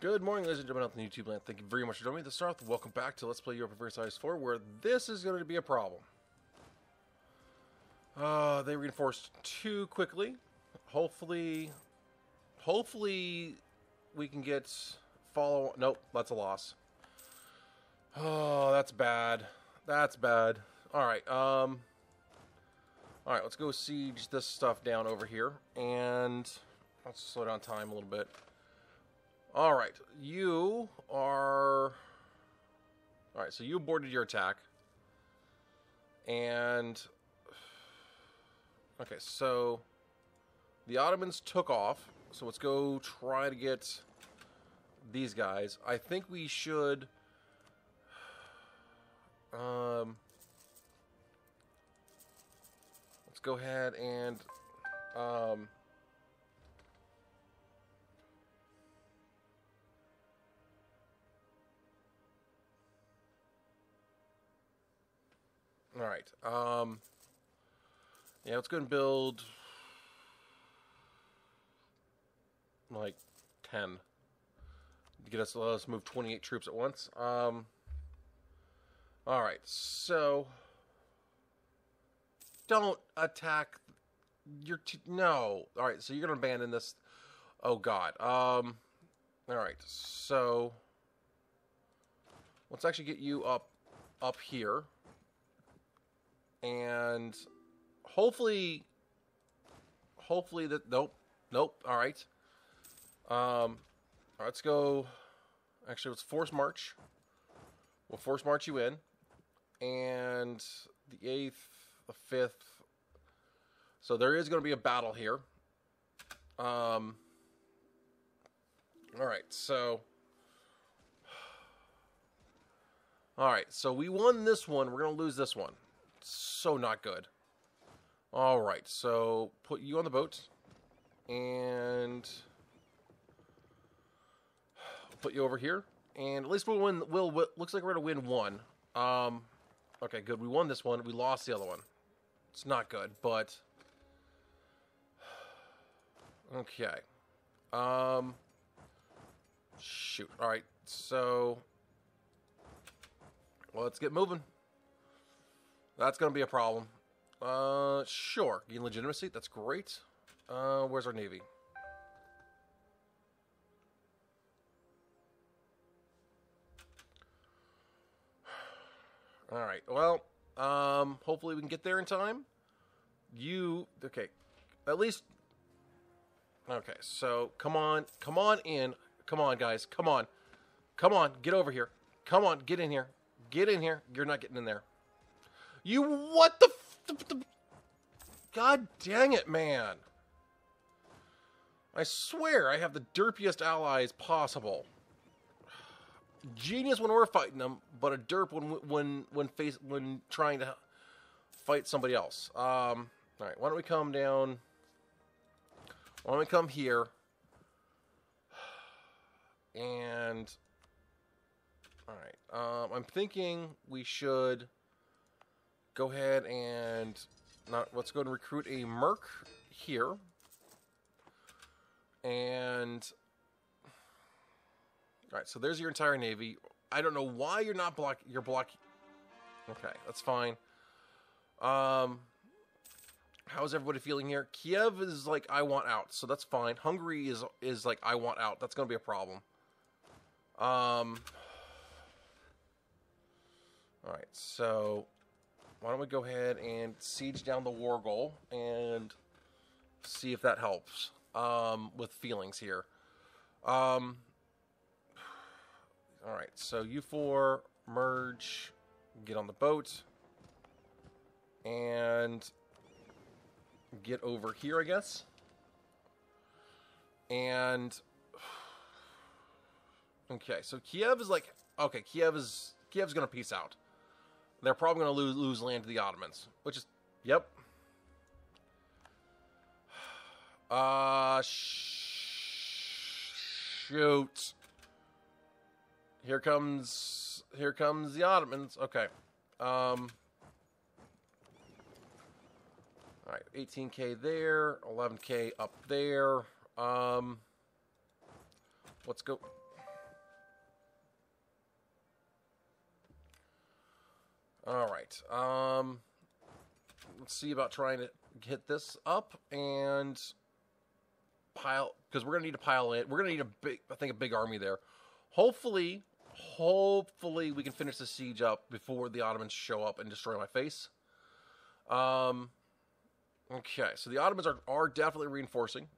Good morning, ladies and gentlemen on the YouTube land. Thank you very much for joining me, TheCiroth. Welcome back to Let's Play Europa Universalis IV, where this is going to be a problem. They reinforced too quickly. Hopefully we can get follow... Nope, that's a loss. Oh, that's bad. That's bad. Alright, let's go siege this stuff down over here. And let's slow down time a little bit. Alright, you are... Alright, so you aborted your attack. And... Okay, so... The Ottomans took off. So let's go try to get these guys. I think we should... Let's go ahead and... Alright, yeah, let's go and build, like, 10, to get us, let us move 28 troops at once. Alright, so, don't attack your, no, alright, so you're gonna abandon this, oh god, alright, so, let's actually get you up here. And hopefully that nope. All right. All right, let's go. Actually, let's force march. We'll force march you in, and the 8th, the 5th. So there is going to be a battle here. All right. So. All right. So we won this one. We're going to lose this one. So not good. Alright, so put you on the boat. And put you over here. And at least we'll win. Looks like we're going to win one. Okay, good. We won this one. We lost the other one. It's not good, but... Okay. Shoot. Alright, so... Well, let's get moving. That's going to be a problem. Sure. Gain legitimacy. That's great. Where's our navy? Alright. Well, hopefully we can get there in time. You... Okay. At least... Okay. So, come on. Come on in. Come on, guys. Come on. Come on. Get over here. Come on. Get in here. Get in here. You're not getting in there. You what the, God dang it, man. I swear I have the derpiest allies possible. Genius when we're fighting them, but a derp when trying to fight somebody else. All right, why don't we come down? Why don't we come here? And all right. I'm thinking we should go ahead and let's go and recruit a merc here. And all right, so there's your entire navy. I don't know why you're not blocking. Okay, that's fine. How's everybody feeling here? Kiev is like, I want out, so that's fine. Hungary is like, I want out. That's gonna be a problem. All right, so why don't we go ahead and siege down the war goal and see if that helps with feelings here. All right, so you four merge, get on the boat, and get over here, I guess. And okay, so Kiev is like, okay, Kiev's gonna peace out. They're probably going to lose land to the Ottomans, which is, yep. Shoot. Here comes the Ottomans. Okay. All right, 18K there, 11K up there. Let's go. Alright, let's see about trying to hit this up and pile, because we're going to need to pile in. We're going to need a big, I think, a big army there. Hopefully we can finish the siege up before the Ottomans show up and destroy my face. Okay, so the Ottomans are definitely reinforcing.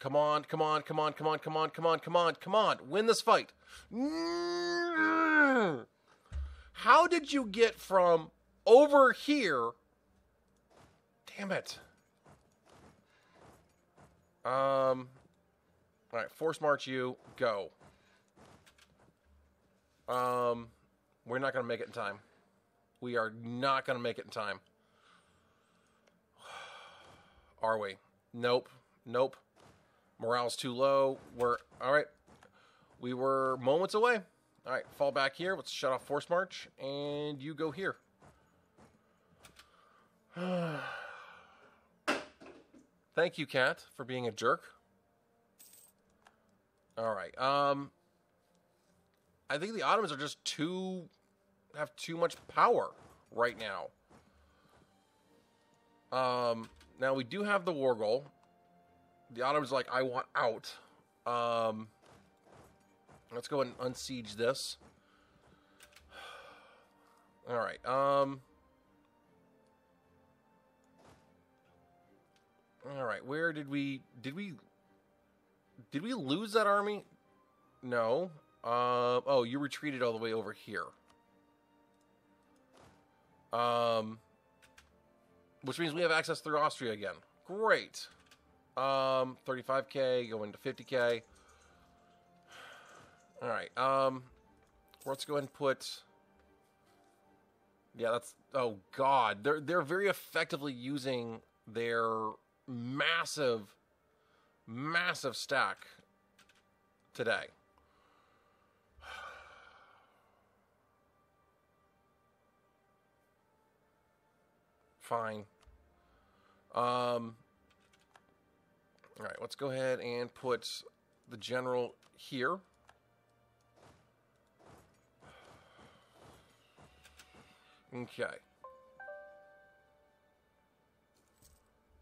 Come on, come on, come on, come on, come on, come on, come on, come on. Win this fight. How did you get from over here? Damn it. All right, force march you. Go. We're not going to make it in time. We are not going to make it in time. Are we? Nope. Nope. Morale's too low. We're... All right. We were moments away. All right. Fall back here. Let's shut off force march. And you go here. Thank you, Cat, for being a jerk. All right. I think the Ottomans are just have too much power right now. Now we do have the war goal. The Ottomans are like, I want out. Let's go and unsiege this. All right. All right. Where did we lose that army? No. Oh, you retreated all the way over here. Which means we have access through Austria again. Great. 35K, going to 50K. All right. Let's go ahead and put... Yeah, that's... Oh, God. They're very effectively using their massive, massive stack today. Fine. All right, let's go ahead and put the general here. Okay.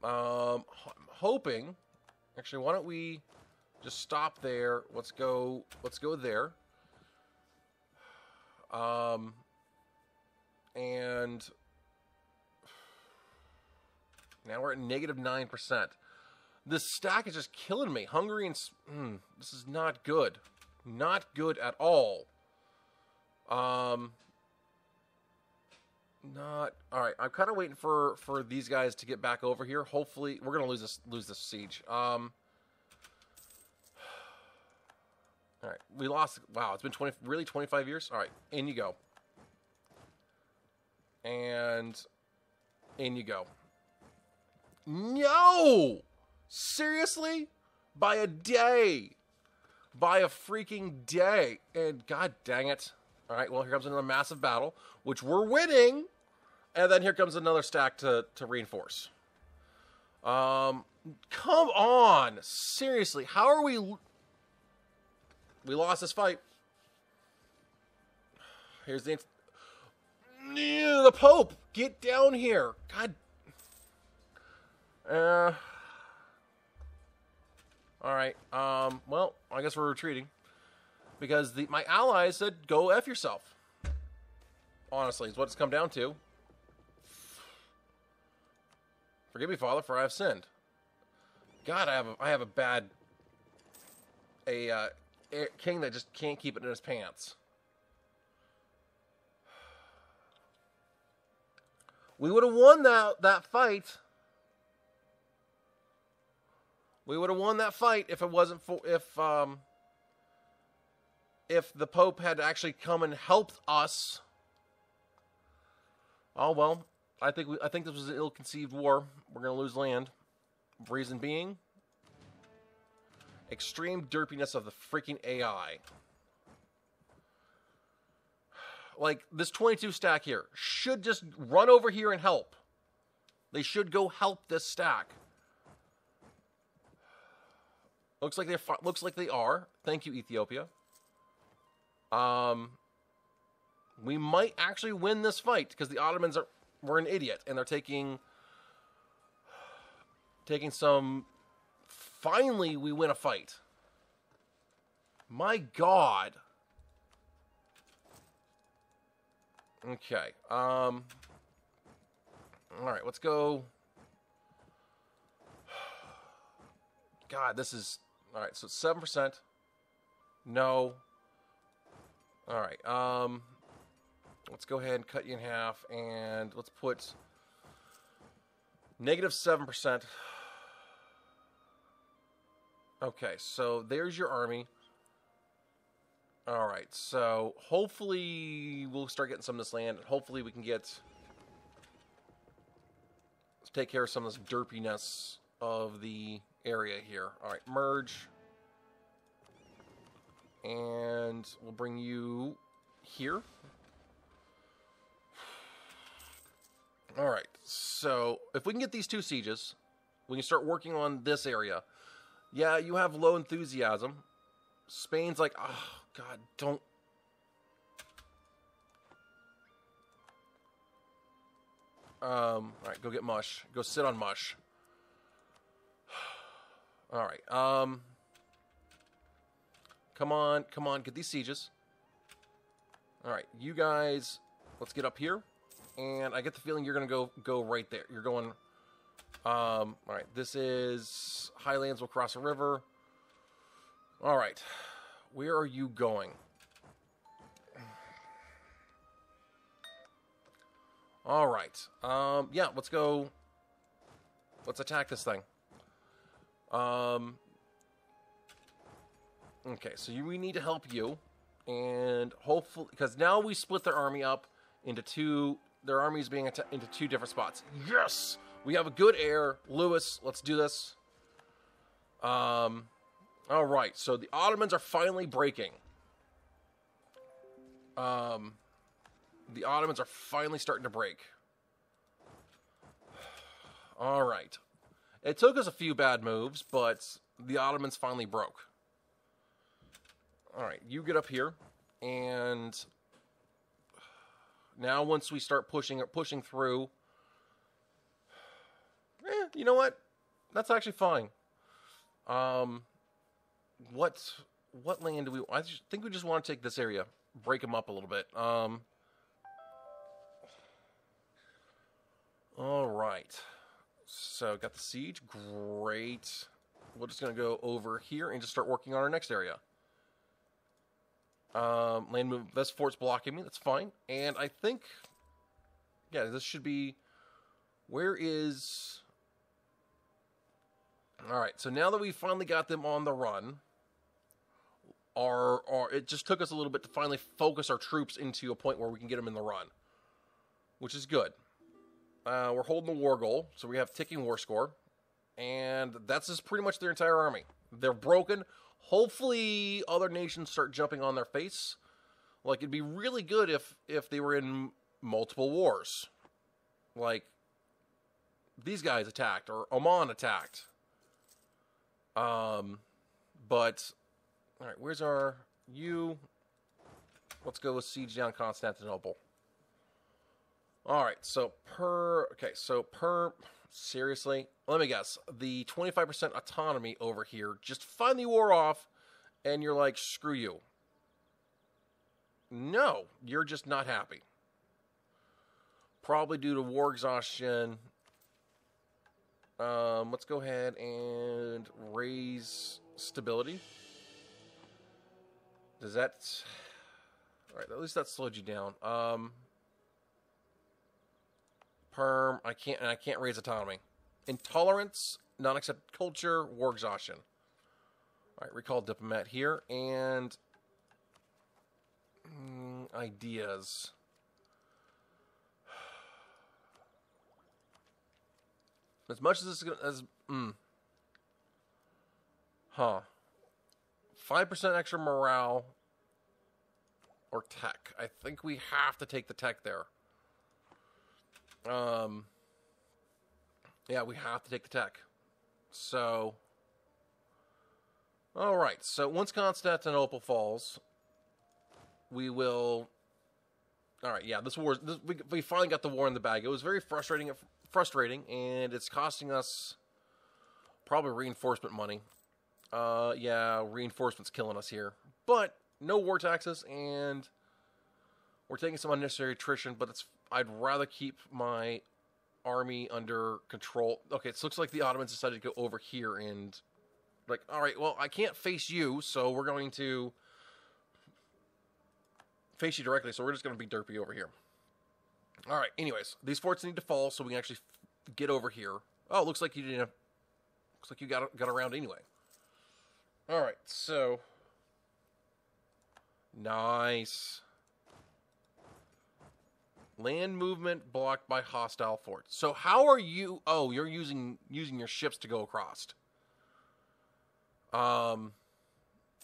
I'm hoping. Actually, why don't we just stop there? Let's go there. And now we're at -9%. This stack is just killing me. Hungary and... this is not good. Not good at all. Not... Alright, I'm kind of waiting for these guys to get back over here. Hopefully... We're going to lose this siege. Alright, we lost... Wow, it's been 25 years? Alright, in you go. And... In you go. No! Seriously? By a day. By a freaking day. And god dang it. All right, well, here comes another massive battle, which we're winning. And then here comes another stack to reinforce. Come on. Seriously, how are we... We lost this fight. Here's the... The Pope. Get down here. God... All right. Well, I guess we're retreating because my allies said go F yourself. Honestly, is what it's come down to. Forgive me, Father, for I have sinned. God, I have a bad king that just can't keep it in his pants. We would have won that fight. We would have won that fight if it wasn't for if the Pope had actually come and helped us. Oh well, I think this was an ill-conceived war. We're gonna lose land. Reason being, extreme derpiness of the freaking AI. Like this 22 stack here should just run over here and help. They should go help this stack. Looks like they are. Thank you, Ethiopia. we might actually win this fight because the Ottomans were an idiot and they're taking some. Finally, we win a fight. My God. Okay. All right, let's go. God, this is... All right, so 7%. No. All right. Let's go ahead and cut you in half, and let's put negative 7%. Okay, so there's your army. All right, so hopefully we'll start getting some of this land, and hopefully we can get... Let's take care of some of this derpiness of the... area here. All right, merge, and we'll bring you here. All right, so if we can get these two sieges, we can start working on this area. Yeah, you have low enthusiasm. Spain's like, oh God, don't. All right, go get mush. Go sit on mush. All right, come on, come on, get these sieges. All right, you guys, let's get up here, and I get the feeling you're going to go right there. You're going, all right, this is Highlands will cross a river. All right, where are you going? All right, yeah, let's go, let's attack this thing. Okay, so we need to help you, and hopefully, because now we split their army up into two, their armies being into two different spots. Yes! We have a good heir, Lewis, let's do this. All right, so the Ottomans are finally breaking. The Ottomans are finally starting to break. All right. It took us a few bad moves, but the Ottomans finally broke. All right, you get up here, and now once we start pushing through, you know what? That's actually fine. What land do we? I think we just want to take this area, break them up a little bit. All right. So, got the siege. Great. We're just going to go over here and just start working on our next area. Land move. This fort's blocking me. That's fine. And I think... Yeah, this should be... Where is... Alright, so now that we finally got them on the run... It just took us a little bit to finally focus our troops into a point where we can get them in the run. Which is good. We're holding the war goal, so we have ticking war score, and that's just pretty much their entire army. They're broken. Hopefully, other nations start jumping on their face. Like, it'd be really good if they were in multiple wars. Like, these guys attacked, or Oman attacked. But, all right, where's our... You? Let's go siege down Constantinople. All right, so seriously, let me guess, the 25% autonomy over here just finally wore off, and you're like, screw you. No, you're just not happy. Probably due to war exhaustion. Let's go ahead and raise stability. Does that... All right, at least that slowed you down. Perm, I can't raise autonomy. Intolerance, non-accepted culture, war exhaustion. All right, recall diplomat here, and ideas. As much as this is gonna, as 5% extra morale or tech. I think we have to take the tech there. Yeah, we have to take the tech. So, all right. So once Constantinople falls, we will All right, yeah, we finally got the war in the bag. It was very frustrating, and it's costing us probably reinforcement money. Yeah, reinforcement's killing us here. But no war taxes, and we're taking some unnecessary attrition, but it's, I'd rather keep my army under control. Okay, it looks like the Ottomans decided to go over here and, like, all right, well, I can't face you, so we're going to face you directly, so we're just going to be derpy over here. All right, anyways, these forts need to fall so we can actually get over here. Oh, it looks like you didn't have, looks like you got around anyway. All right, so nice. Land movement blocked by hostile forts. So how are you? Oh, you're using your ships to go across.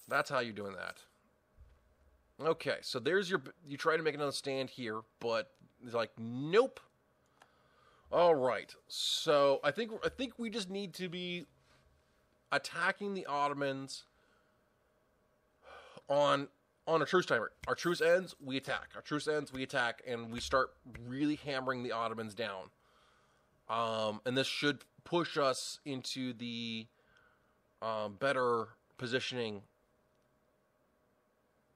That's how you're doing that. Okay, so there's your, you try to make another stand here, but it's like, nope. All right, so I think we just need to be attacking the Ottomans on a truce timer. Our truce ends, we attack. Our truce ends, we attack, and we start really hammering the Ottomans down. And this should push us into the better positioning.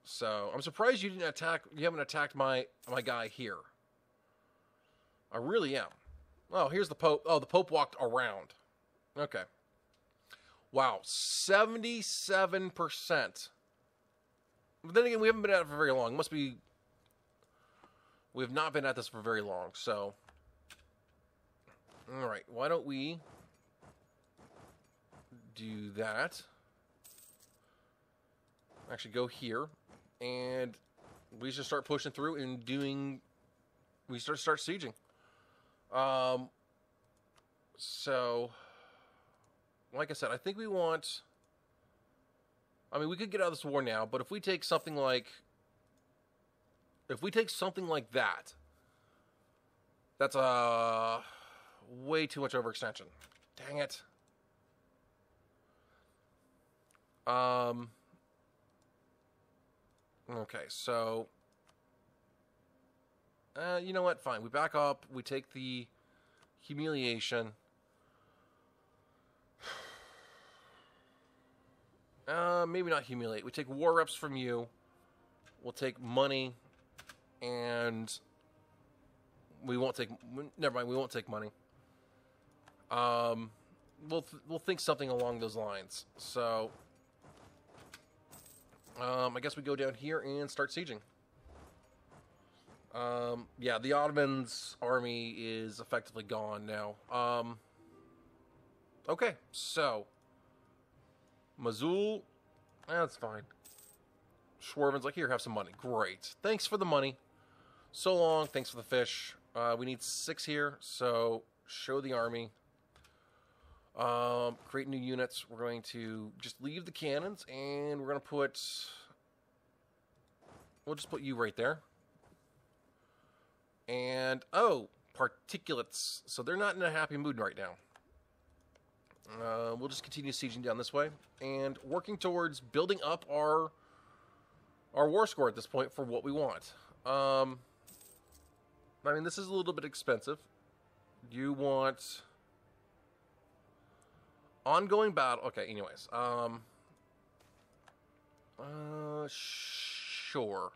So I'm surprised you didn't attack. You haven't attacked my guy here. I really am. Oh, here's the Pope. Oh, the Pope walked around. Okay. Wow, 77%. But then again, we haven't been at it for very long. Must be, we have not been at this for very long. So, all right. Why don't we do that? Actually, go here, and we just start pushing through and doing. We start sieging. So, like I said, I think we want. I mean, we could get out of this war now, but if we take something like, that, that's way too much overextension. Dang it. Okay, so, you know what? Fine, we back up. We take the humiliation. Maybe not humiliate. We take war reps from you. We'll take money, and we won't take. Never mind. We won't take money. We'll think something along those lines. So, I guess we go down here and start sieging. Yeah, the Ottomans' army is effectively gone now. Okay, so. Mosul, that's fine. Schwervin's like, here, have some money. Great. Thanks for the money. So long. Thanks for the fish. We need 6 here, so show the army. Create new units. We're going to just leave the cannons, and we're going to put... We'll just put you right there. And, oh, particulates. So they're not in a happy mood right now. We'll just continue sieging down this way and working towards building up our war score at this point for what we want. I mean, this is a little bit expensive. You want ongoing battle. Okay, anyways. Sure.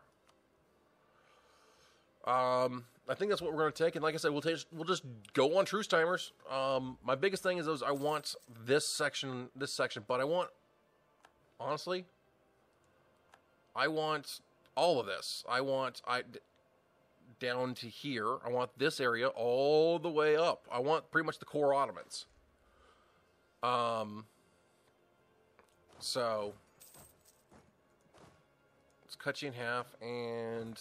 I think that's what we're going to take, and like I said, we'll just go on truce timers. My biggest thing is those. I want this section, but I want, honestly, I want all of this. I want down to here. I want this area all the way up. I want pretty much the core Ottomans. So let's cut you in half and.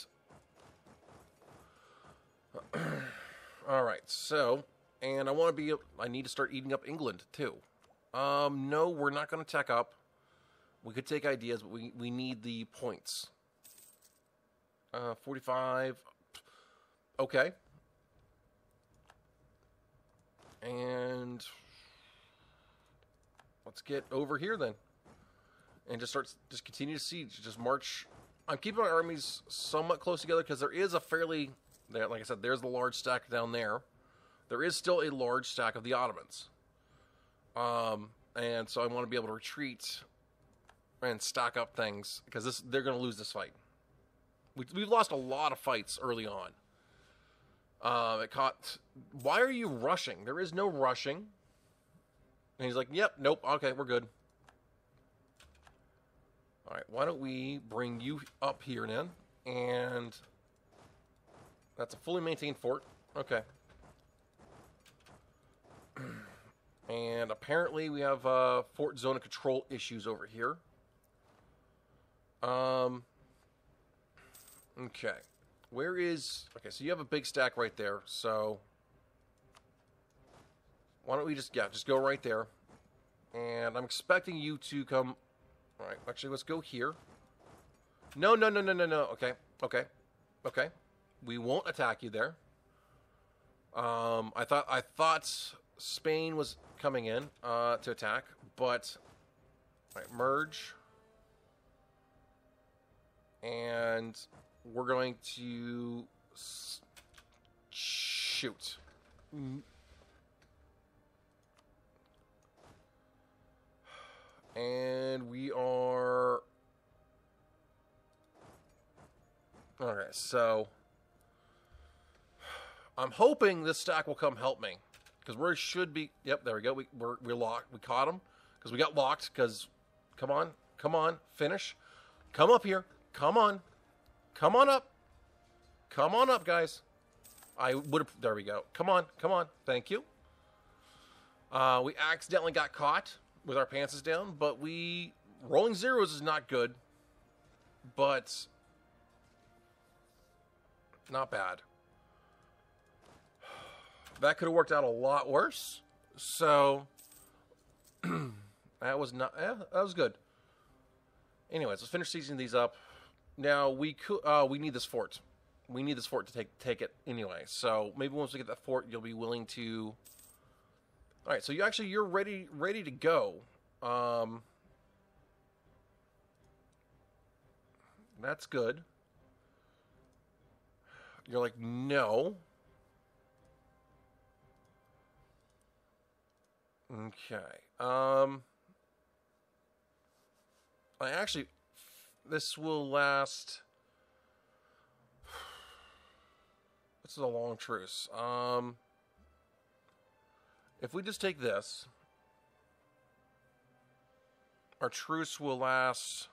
Alright, so, and I want to be, I need to start eating up England, too. No, we're not going to tech up. We could take ideas, but we need the points. 45. Okay. And let's get over here, then. And just continue to siege. Just march I'm keeping my armies somewhat close together because there is a fairly, like I said, there's the large stack down there. There is still a large stack of the Ottomans. And so I want to be able to retreat and stack up things because they're going to lose this fight. We've lost a lot of fights early on. Why are you rushing? There is no rushing. And he's like, yep, nope, okay, we're good. Alright, why don't we bring you up here then? And that's a fully maintained fort. Okay. And apparently we have fort zone of control issues over here. Okay. Where is... Okay, so you have a big stack right there, so... Why don't we just... Yeah, just go right there. And I'm expecting you to come... Alright, actually, let's go here. No, no, no, no, no, no. Okay, okay, okay. We won't attack you there. I thought Spain was coming in to attack, but... Alright, merge. And... We're going to shoot. And we are... Alright, so... I'm hoping this stack will come help me. Because we should be... Yep, there we go. We're locked. We caught him. Because we got locked. Because... Come on. Come on. Finish. Come up here. Come on. Come on up. Come on up, guys. I would have... There we go. Come on. Come on. Thank you. We accidentally got caught with our pants down, but we... Rolling zeros is not good, but... Not bad. That could have worked out a lot worse, so... that was not... Eh, that was good. Anyways, let's finish seizing these up. Now, we could, we need this fort. We need this fort to take it anyway. So, maybe once we get that fort, you'll be willing to... Alright, so you're ready to go. That's good. You're like, no. Okay. I actually... This will last... This is a long truce. If we just take this... Our truce will last...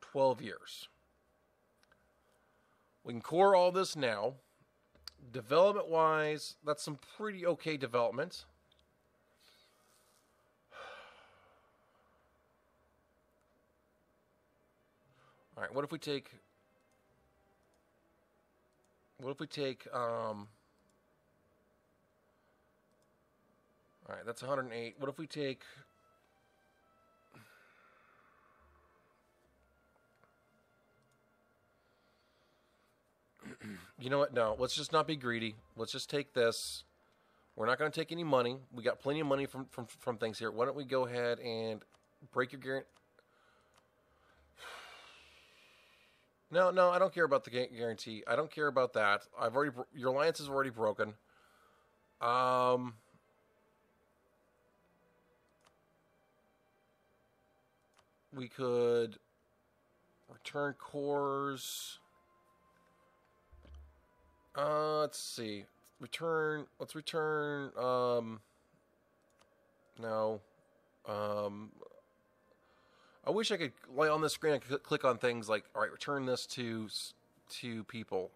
12 years. We can core all this now. Development-wise, that's some pretty okay development. Alright, what if we take... Alright, that's 108. What if we take... You know what? No, let's just not be greedy. Let's just take this. We're not going to take any money. We got plenty of money from things here. Why don't we go ahead and break your guarantee... No, no, I don't care about the guarantee. I don't care about that. I've already... Your alliance is already broken. We could... Return cores... let's see. Return... Let's return... No. I wish I could lay on this screen and click on things like, all right, return this to people.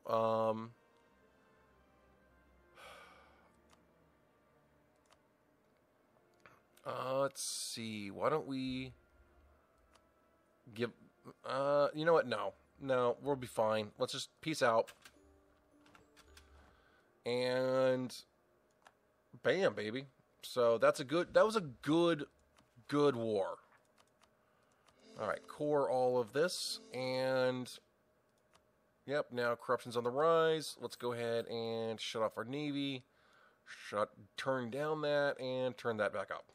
Let's see. Why don't we give? You know what? No, no, we'll be fine. Let's just peace out. And bam, baby. So that's a good. That was a good war. Alright, core all of this, and yep, now corruption's on the rise. Let's go ahead and shut off our navy, turn down that, and turn that back up.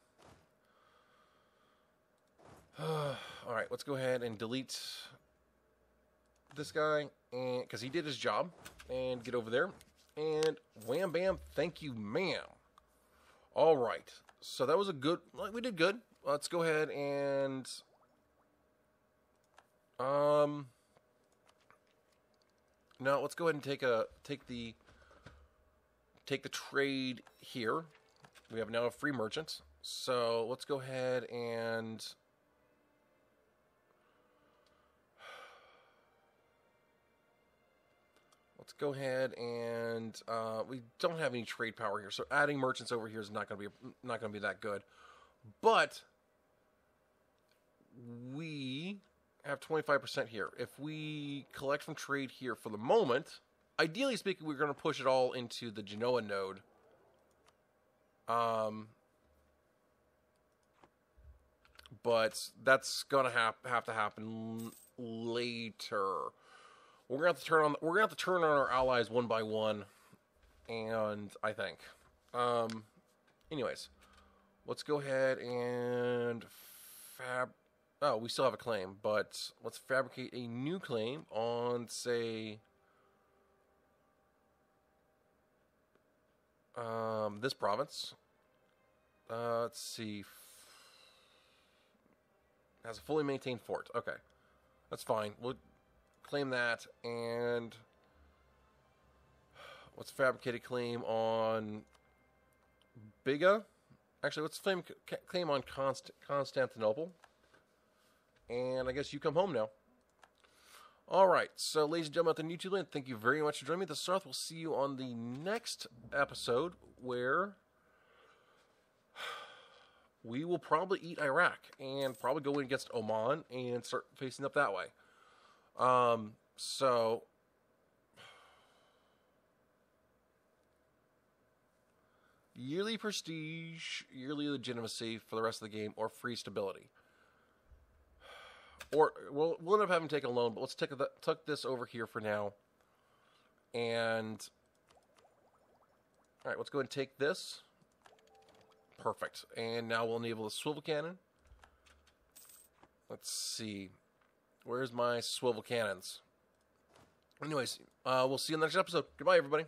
Alright, let's go ahead and delete this guy, because he did his job, and get over there, and wham bam, thank you ma'am. All right, so that was a good, like, we did good. Let's go ahead and now let's go ahead and take the trade here. We have now a free merchant, so let's go ahead and we don't have any trade power here, so adding merchants over here is not going to be that good. But we have 25% here. If we collect from trade here for the moment, ideally speaking, we're going to push it all into the Genoa node. But that's going to have to happen later. We're gonna have to turn on our allies one by one, and I think. Anyways, let's go ahead and Oh, we still have a claim, but let's fabricate a new claim on, say, this province. Let's see. Has a fully maintained fort. Okay, that's fine. We'll claim that, and let's fabricate a claim on Biga. Actually, let's claim on Constantinople. And I guess you come home now. Alright, so ladies and gentlemen out there in YouTube land, thank you very much for joining me. TheCiroth will see you on the next episode, where we will probably eat Iraq and probably go in against Oman and start facing up that way. So yearly prestige, yearly legitimacy for the rest of the game, or free stability. Or we'll end up having to take a loan, but let's tuck this over here for now. And all right, let's go ahead and take this. Perfect. And now we'll enable the swivel cannon. Let's see. Where's my swivel cannons? Anyways, we'll see you in the next episode. Goodbye, everybody.